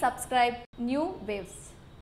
subscribe New Waves.